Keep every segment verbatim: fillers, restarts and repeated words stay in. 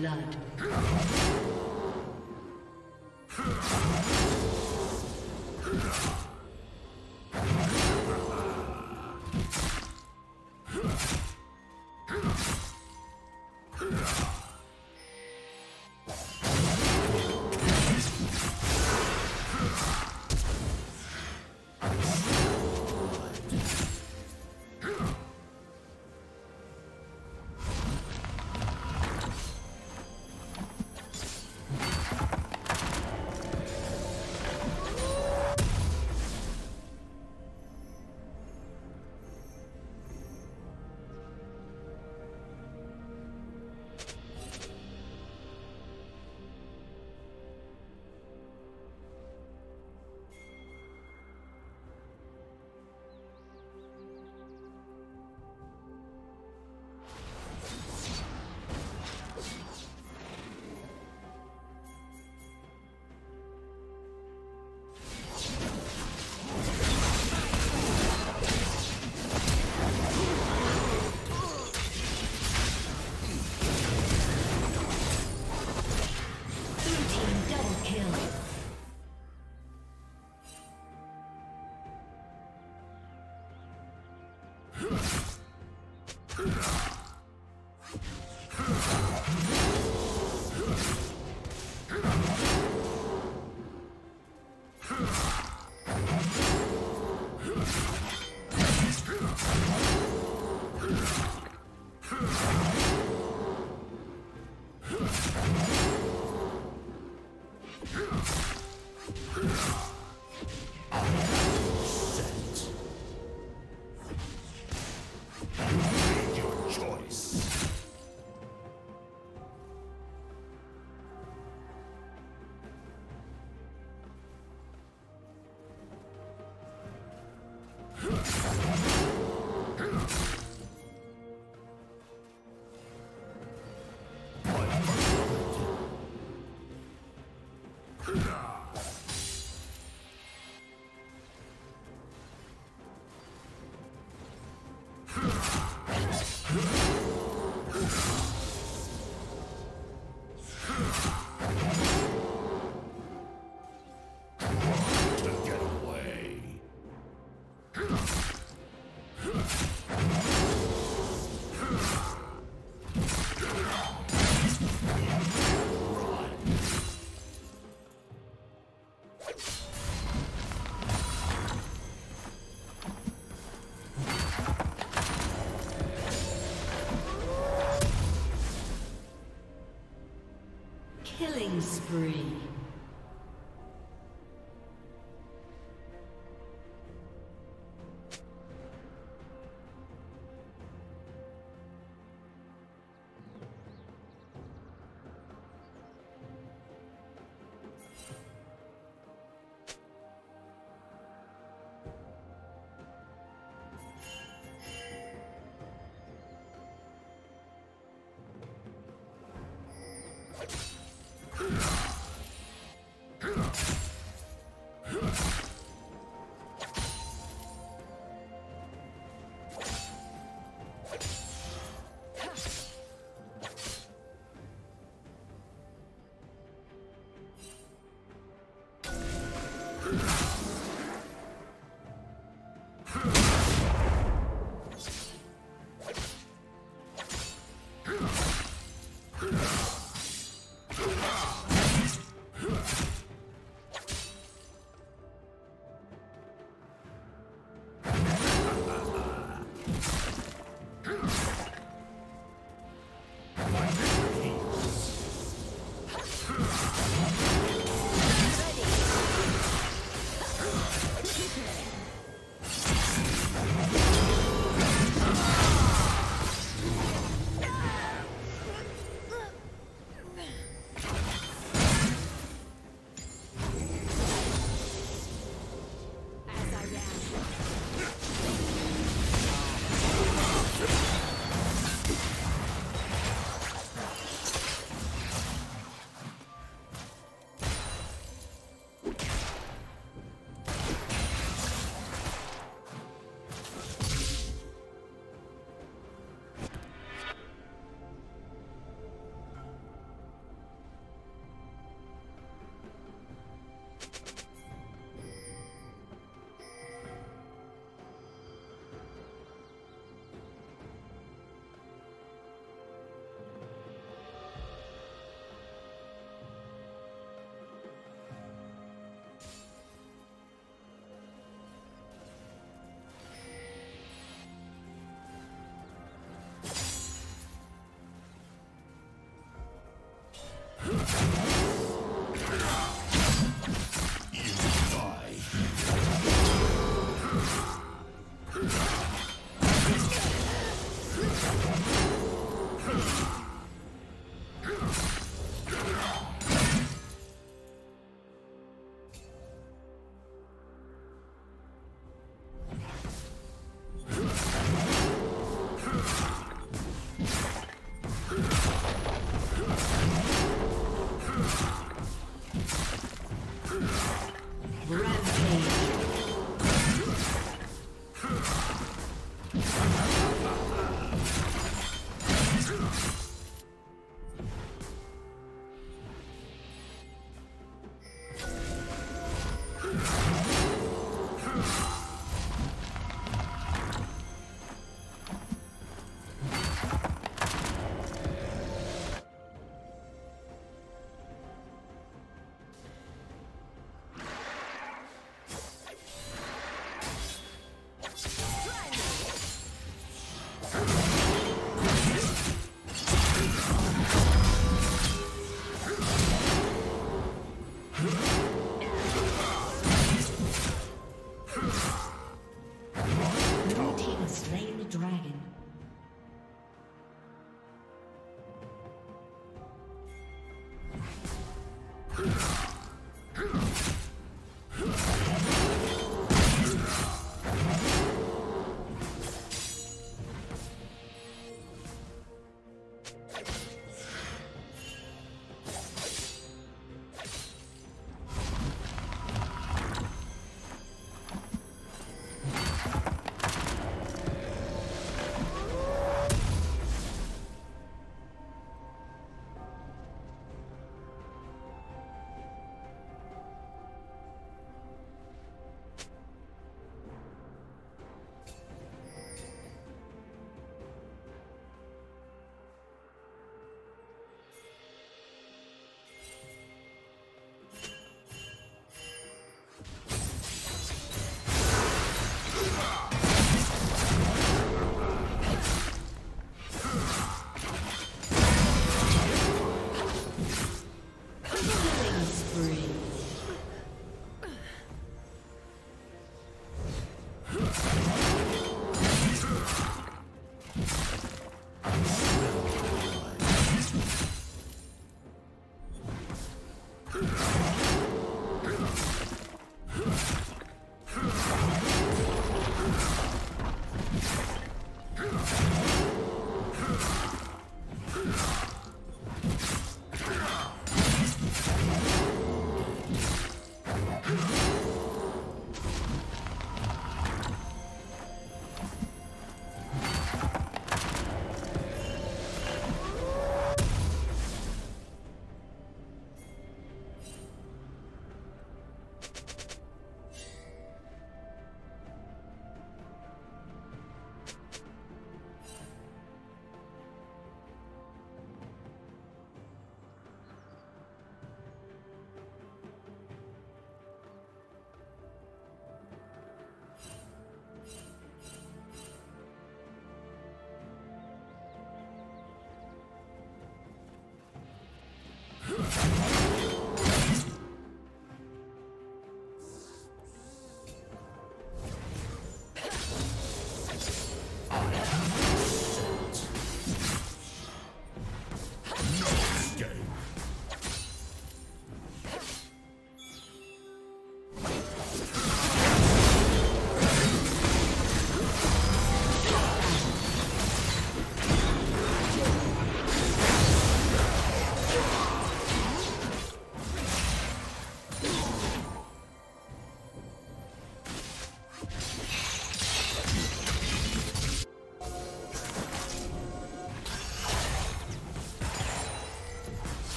blood. Killing spree.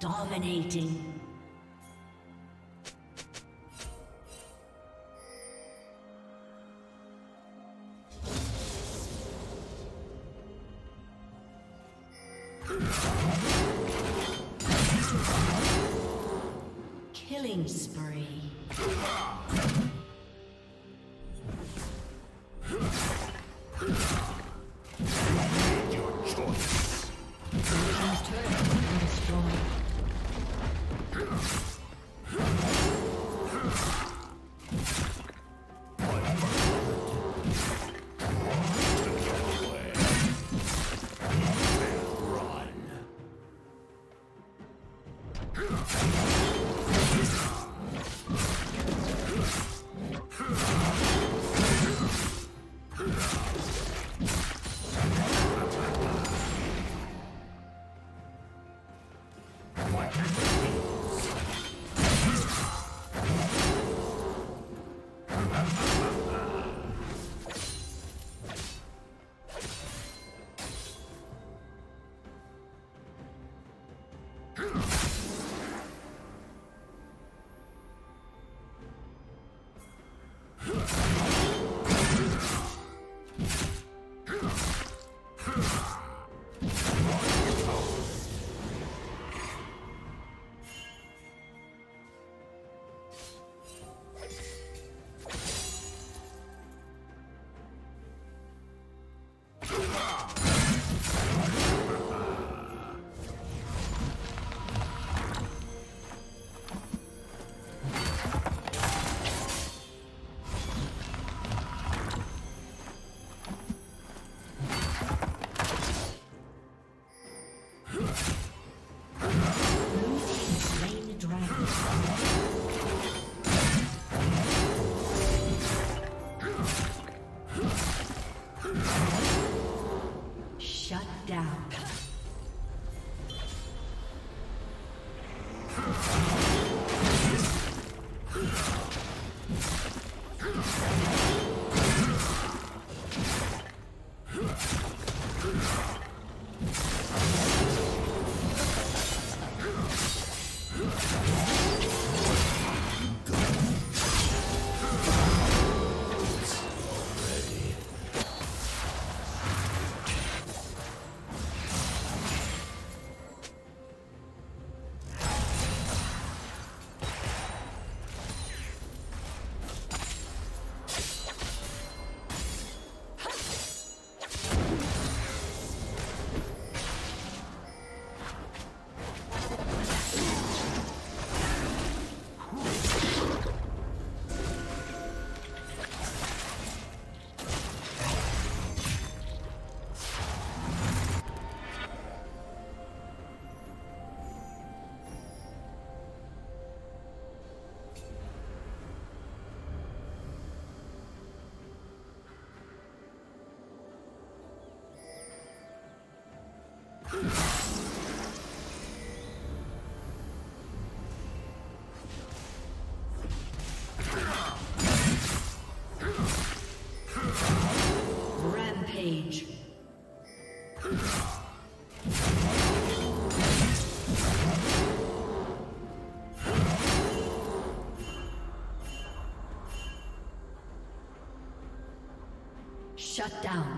Dominating. Killing spree. Rampage. Shut down.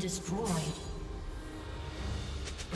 Destroyed.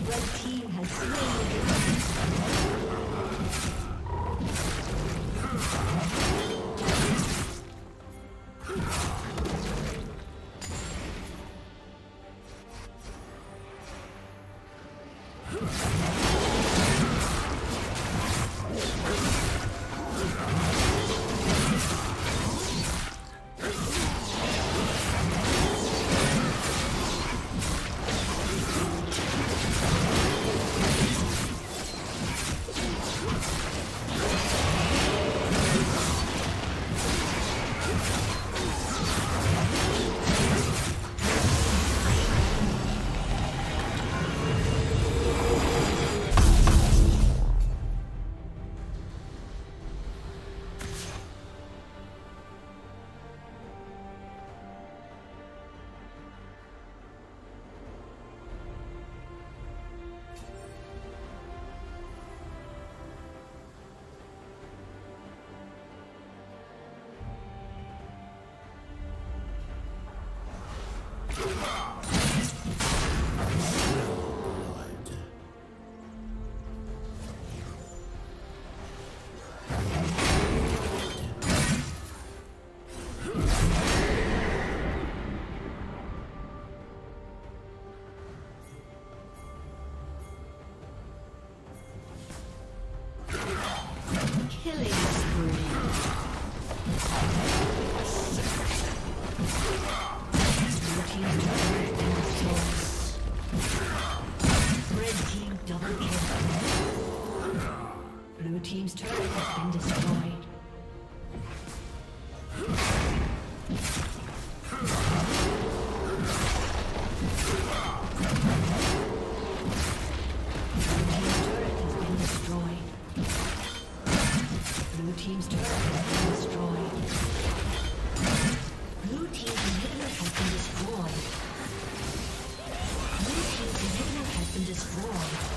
Red team has slain. Destroyed.